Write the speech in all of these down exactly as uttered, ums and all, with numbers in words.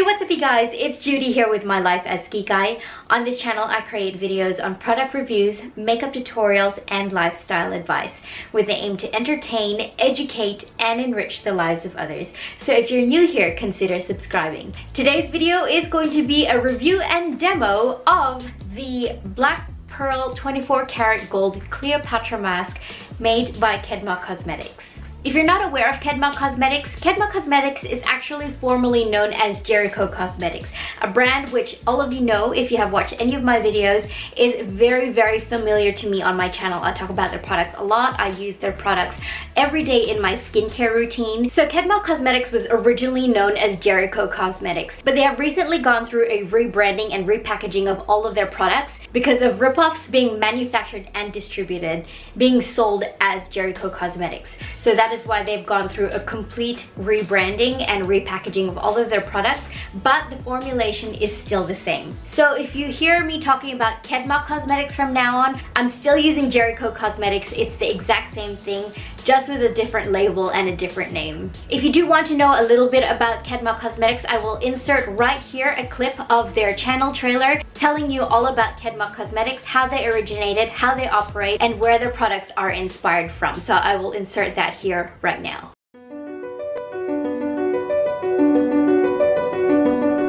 Hey, what's up you guys? It's Judy here with my Life As Kikay. On this channel, I create videos on product reviews, makeup tutorials, and lifestyle advice with the aim to entertain, educate, and enrich the lives of others. So if you're new here, consider subscribing. Today's video is going to be a review and demo of the Black Pearl twenty-four Karat Gold Cleopatra Mask made by Kedma Cosmetics. If you're not aware of Kedma Cosmetics, Kedma Cosmetics is actually formerly known as Jericho Cosmetics, a brand which all of you know if you have watched any of my videos is very, very familiar to me on my channel. I talk about their products a lot. I use their products every day in my skincare routine. So Kedma Cosmetics was originally known as Jericho Cosmetics, but they have recently gone through a rebranding and repackaging of all of their products because of rip-offs being manufactured and distributed, being sold as Jericho Cosmetics. So that is why they've gone through a complete rebranding and repackaging of all of their products, but the formulation is still the same. So if you hear me talking about Kedma Cosmetics from now on, I'm still using Jericho Cosmetics. It's the exact same thing, just with a different label and a different name. If you do want to know a little bit about Kedma Cosmetics, I will insert right here a clip of their channel trailer telling you all about Kedma Cosmetics, how they originated, how they operate, and where their products are inspired from. So I will insert that here right now.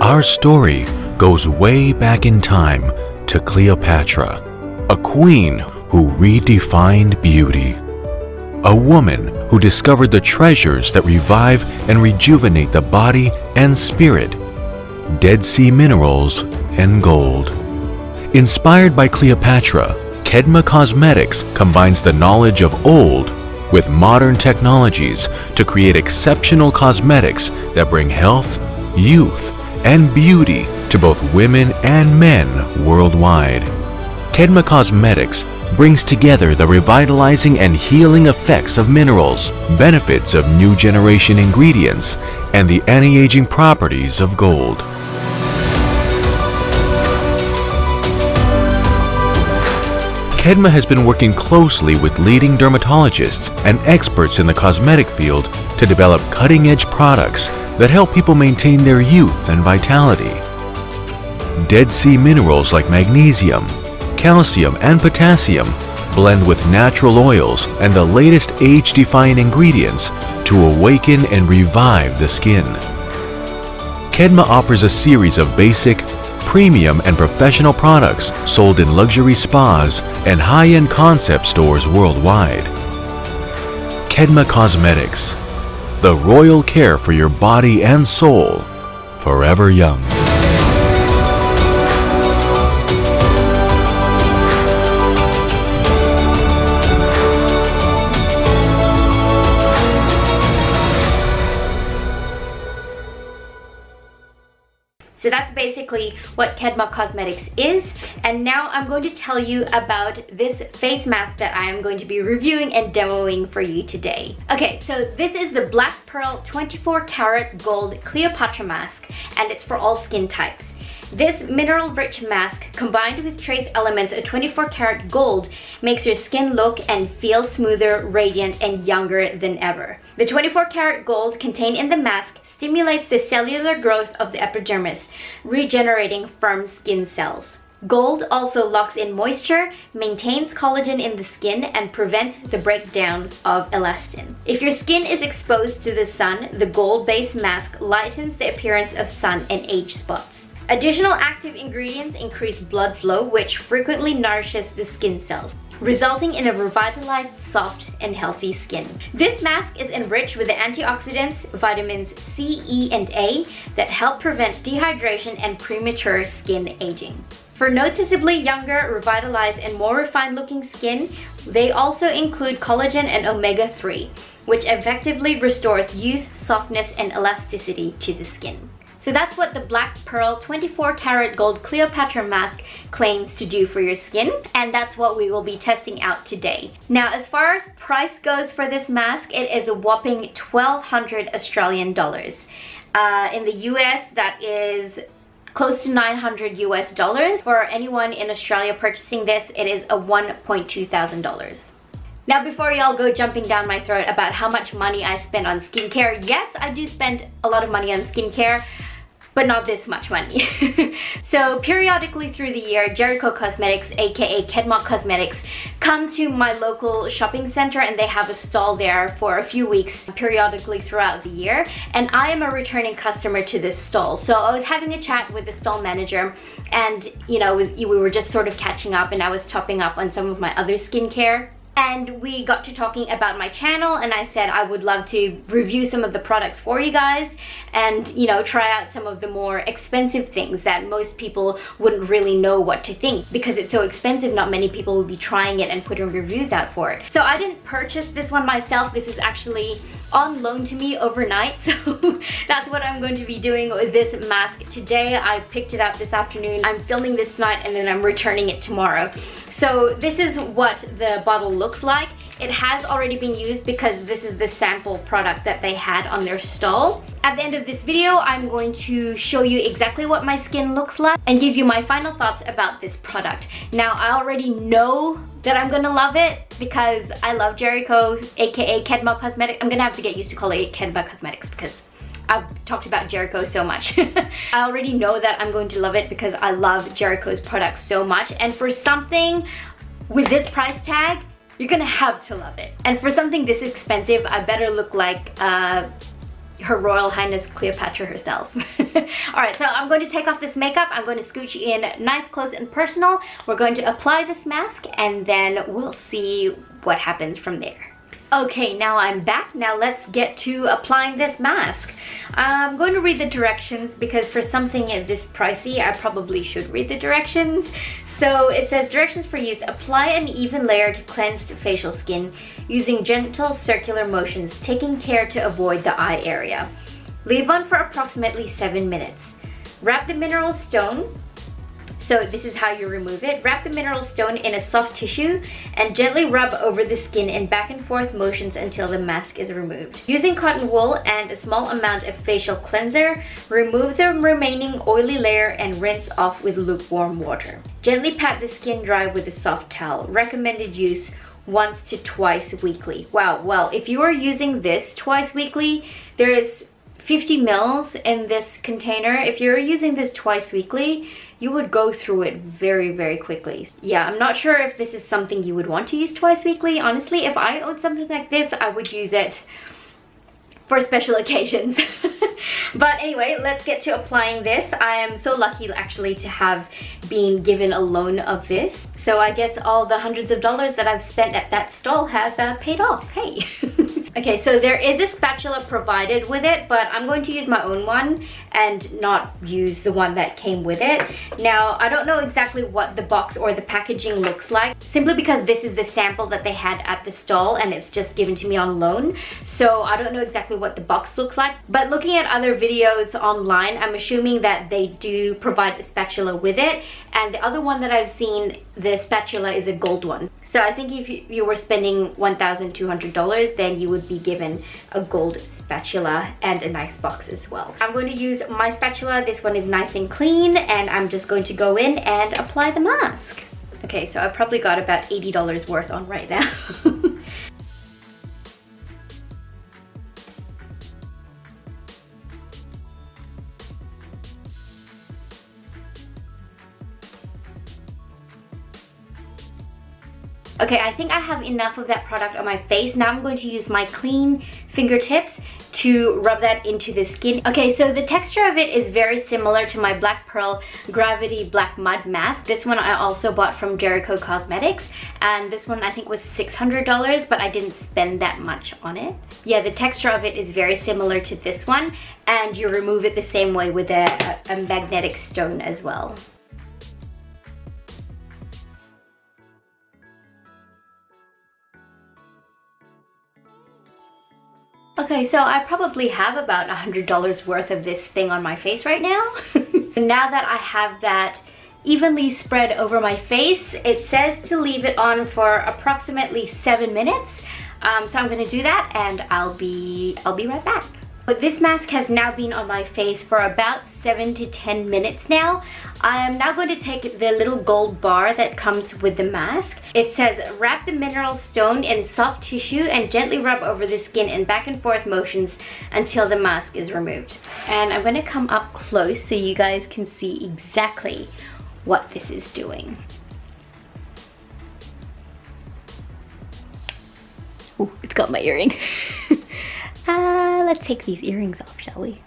Our story goes way back in time to Cleopatra, a queen who redefined beauty. A woman who discovered the treasures that revive and rejuvenate the body and spirit, Dead Sea minerals and gold. Inspired by Cleopatra, Kedma Cosmetics combines the knowledge of old with modern technologies to create exceptional cosmetics that bring health, youth, and beauty to both women and men worldwide. Kedma Cosmetics brings together the revitalizing and healing effects of minerals, benefits of new generation ingredients, and the anti-aging properties of gold. Kedma has been working closely with leading dermatologists and experts in the cosmetic field to develop cutting-edge products that help people maintain their youth and vitality. Dead Sea minerals like magnesium, calcium and potassium blend with natural oils and the latest age-defying ingredients to awaken and revive the skin. Kedma offers a series of basic, premium and professional products sold in luxury spas and high-end concept stores worldwide. Kedma Cosmetics, the royal care for your body and soul, forever young. So that's basically what Kedma Cosmetics is, and now I'm going to tell you about this face mask that I am going to be reviewing and demoing for you today. Okay, so this is the Black Pearl twenty-four Karat Gold Cleopatra Mask, and it's for all skin types. This mineral-rich mask, combined with trace elements of twenty-four karat gold, makes your skin look and feel smoother, radiant, and younger than ever. The twenty-four karat gold contained in the mask stimulates the cellular growth of the epidermis, regenerating firm skin cells. Gold also locks in moisture, maintains collagen in the skin, and prevents the breakdown of elastin. If your skin is exposed to the sun, the gold-based mask lightens the appearance of sun and age spots. Additional active ingredients increase blood flow, which frequently nourishes the skin cells, resulting in a revitalized, soft, and healthy skin. This mask is enriched with the antioxidants, vitamins C, E, and A that help prevent dehydration and premature skin aging. For noticeably younger, revitalized, and more refined-looking skin, they also include collagen and omega three, which effectively restores youth, softness, and elasticity to the skin. So that's what the Black Pearl twenty-four karat Gold Cleopatra Mask claims to do for your skin, and that's what we will be testing out today. Now, as far as price goes for this mask, it is a whopping twelve hundred Australian dollars. Uh, in the U S, that is close to nine hundred U S dollars. For anyone in Australia purchasing this, it is a one point two thousand dollars. Now, before y'all go jumping down my throat about how much money I spend on skincare, yes, I do spend a lot of money on skincare. but not this much money. So periodically through the year, Jericho Cosmetics, aka Kedma Cosmetics, come to my local shopping center and they have a stall there for a few weeks periodically throughout the year, and I am a returning customer to this stall. So I was having a chat with the stall manager and, you know, we were just sort of catching up and I was topping up on some of my other skincare. And we got to talking about my channel and I said I would love to review some of the products for you guys and, you know, try out some of the more expensive things that most people wouldn't really know what to think. Because it's so expensive, not many people will be trying it and putting reviews out for it. So I didn't purchase this one myself. This is actually on loan to me overnight, so that's what I'm going to be doing with this mask today. I picked it up this afternoon. I'm filming this night and then I'm returning it tomorrow. So this is what the bottle looks like. It has already been used because this is the sample product that they had on their stall. At the end of this video, I'm going to show you exactly what my skin looks like and give you my final thoughts about this product. Now, I already know that I'm gonna love it because I love Jericho, aka Kedma Cosmetics. I'm gonna have to get used to calling it Kedma Cosmetics because I've talked about Jericho so much. I already know that I'm going to love it because I love Jericho's products so much, and for something with this price tag, you're gonna have to love it. And for something this expensive, I better look like uh, Her Royal Highness Cleopatra herself. Alright, so I'm going to take off this makeup. I'm going to scooch in nice, close, and personal. We're going to apply this mask and then we'll see what happens from there. Okay, now I'm back. Now let's get to applying this mask. I'm going to read the directions because for something this pricey, I probably should read the directions. So it says, directions for use. Apply an even layer to cleansed facial skin using gentle circular motions, taking care to avoid the eye area. Leave on for approximately seven minutes. Wrap the mineral stone. So this is how you remove it. Wrap the mineral stone in a soft tissue and gently rub over the skin in back and forth motions until the mask is removed. Using cotton wool and a small amount of facial cleanser, remove the remaining oily layer and rinse off with lukewarm water. Gently pat the skin dry with a soft towel. Recommended use once to twice weekly. Wow, well, if you are using this twice weekly, there is fifty mils in this container. If you're using this twice weekly, you would go through it very, very quickly. Yeah, I'm not sure if this is something you would want to use twice weekly. Honestly, if I owned something like this, I would use it for special occasions. But anyway, let's get to applying this. I am so lucky actually to have been given a loan of this. So I guess all the hundreds of dollars that I've spent at that stall have uh, paid off, hey. Okay, so there is a spatula provided with it, but I'm going to use my own one and not use the one that came with it. Now, I don't know exactly what the box or the packaging looks like, simply because this is the sample that they had at the stall and it's just given to me on loan. So I don't know exactly what the box looks like, but looking at other videos online, I'm assuming that they do provide a spatula with it. And the other one that I've seen, the spatula is a gold one. So I think if you were spending one thousand two hundred dollars, then you would be given a gold spatula and a nice box as well. I'm going to use my spatula. This one is nice and clean, and I'm just going to go in and apply the mask. Okay, so I probably got about eighty dollars worth on right now. Okay, I think I have enough of that product on my face. Now I'm going to use my clean fingertips to rub that into the skin. Okay, so the texture of it is very similar to my Black Pearl Gravity Black Mud Mask. This one I also bought from Jericho Cosmetics, and this one I think was six hundred dollars, but I didn't spend that much on it. Yeah, the texture of it is very similar to this one, and you remove it the same way with a, a magnetic stone as well. Okay, so I probably have about one hundred dollars worth of this thing on my face right now. Now that I have that evenly spread over my face, it says to leave it on for approximately seven minutes. Um, so I'm gonna do that and I'll be, I'll be right back. But this mask has now been on my face for about seven to ten minutes now. I am now going to take the little gold bar that comes with the mask. It says, wrap the mineral stone in soft tissue and gently rub over the skin in back and forth motions until the mask is removed. And I'm going to come up close so you guys can see exactly what this is doing. Ooh, it's got my earring. uh, let's take these earrings off, shall we?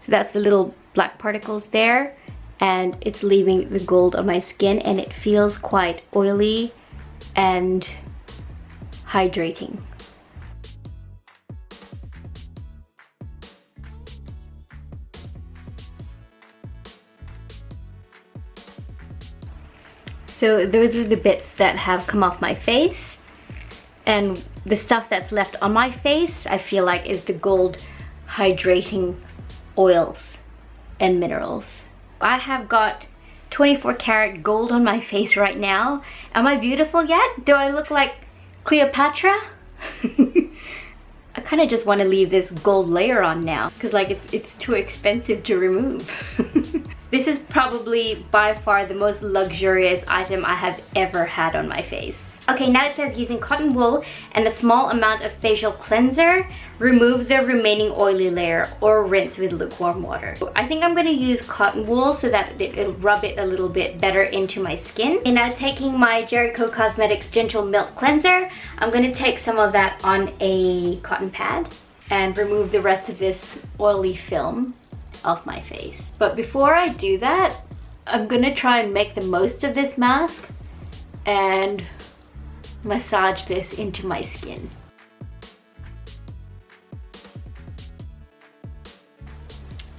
So that's the little black particles there, and it's leaving the gold on my skin, and it feels quite oily and hydrating. So those are the bits that have come off my face, and the stuff that's left on my face I feel like is the gold hydrating oils and minerals. I have got twenty-four karat gold on my face right now. Am I beautiful yet? Do I look like Cleopatra? I kind of just want to leave this gold layer on now because like it's, it's too expensive to remove. This is probably by far the most luxurious item I have ever had on my face. Okay, now it says using cotton wool and a small amount of facial cleanser, remove the remaining oily layer or rinse with lukewarm water. I think I'm going to use cotton wool so that it'll rub it a little bit better into my skin. And now taking my Jericho Cosmetics Gentle Milk Cleanser, I'm going to take some of that on a cotton pad and remove the rest of this oily film off my face. But before I do that, I'm going to try and make the most of this mask and massage this into my skin.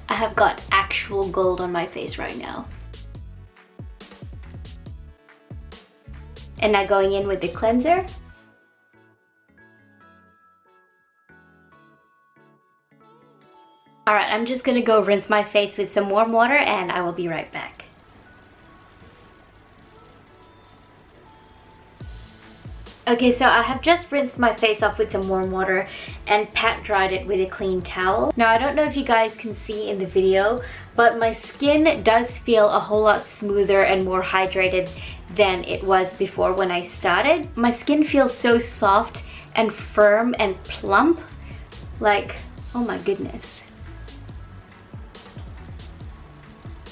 I have got actual gold on my face right now. And now going in with the cleanser. Alright, I'm just gonna go rinse my face with some warm water and I will be right back. Okay, so I have just rinsed my face off with some warm water and pat dried it with a clean towel. Now, I don't know if you guys can see in the video, but my skin does feel a whole lot smoother and more hydrated than it was before when I started. My skin feels so soft and firm and plump. Like, oh my goodness.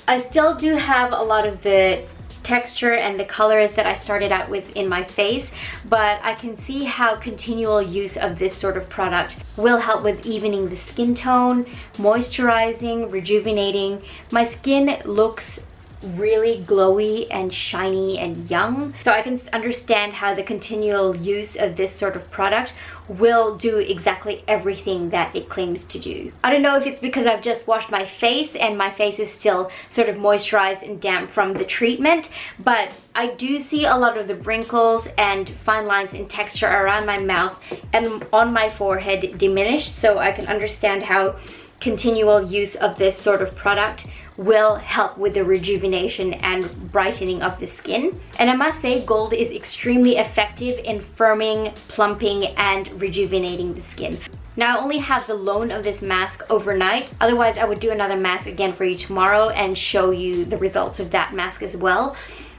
I still do have a lot of the texture and the colors that I started out with in my face, but I can see how continual use of this sort of product will help with evening the skin tone, moisturizing, rejuvenating. My skin looks really glowy and shiny and young, so I can understand how the continual use of this sort of product will do exactly everything that it claims to do. I don't know if it's because I've just washed my face and my face is still sort of moisturized and damp from the treatment, but I do see a lot of the wrinkles and fine lines and texture around my mouth and on my forehead diminished, so I can understand how continual use of this sort of product will help with the rejuvenation and brightening of the skin. And I must say, gold is extremely effective in firming, plumping, and rejuvenating the skin. Now, I only have the loan of this mask overnight. Otherwise, I would do another mask again for you tomorrow and show you the results of that mask as well.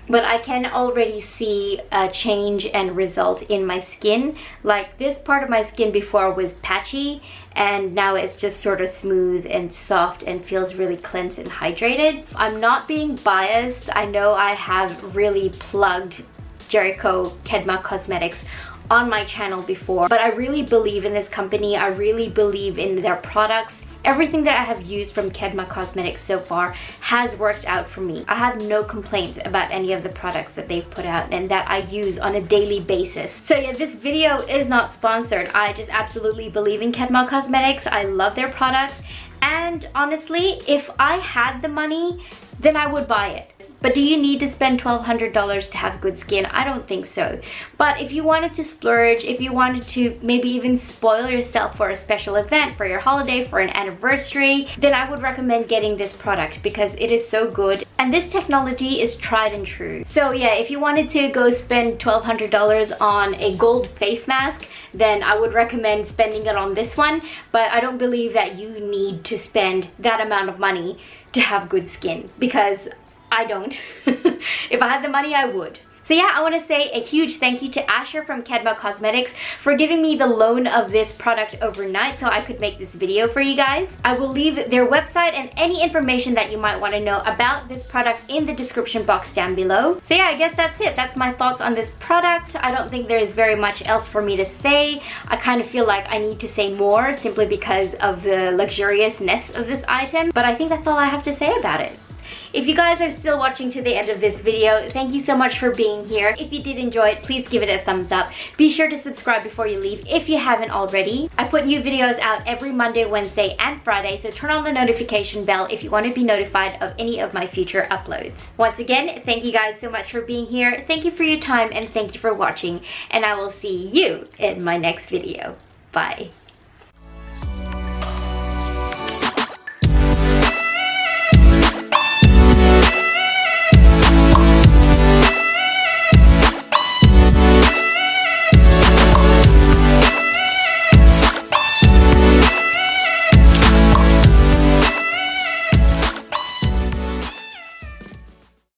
But I can already see a change and result in my skin. Like, this part of my skin before was patchy, and now it's just sort of smooth and soft and feels really cleansed and hydrated. I'm not being biased. I know I have really plugged Jericho Kedma Cosmetics on my channel before, but I really believe in this company. I really believe in their products. Everything that I have used from Kedma Cosmetics so far has worked out for me. I have no complaints about any of the products that they've put out and that I use on a daily basis. So yeah, this video is not sponsored. I just absolutely believe in Kedma Cosmetics. I love their products. And honestly, if I had the money, then I would buy it. But do you need to spend twelve hundred dollars to have good skin? I don't think so. But if you wanted to splurge, if you wanted to maybe even spoil yourself for a special event, for your holiday, for an anniversary, then I would recommend getting this product because it is so good. And this technology is tried and true. So yeah, if you wanted to go spend twelve hundred dollars on a gold face mask, then I would recommend spending it on this one. But I don't believe that you need to spend that amount of money to have good skin, because I don't. If I had the money, I would. So yeah, I want to say a huge thank you to Asher from Kedma Cosmetics for giving me the loan of this product overnight so I could make this video for you guys. I will leave their website and any information that you might want to know about this product in the description box down below. So yeah, I guess that's it. That's my thoughts on this product. I don't think there is very much else for me to say. I kind of feel like I need to say more simply because of the luxuriousness of this item, but I think that's all I have to say about it. If you guys are still watching to the end of this video, thank you so much for being here. If you did enjoy it, please give it a thumbs up. Be sure to subscribe before you leave if you haven't already. I put new videos out every Monday, Wednesday, and Friday, so turn on the notification bell if you want to be notified of any of my future uploads. Once again, thank you guys so much for being here. Thank you for your time, and thank you for watching. And I will see you in my next video. Bye.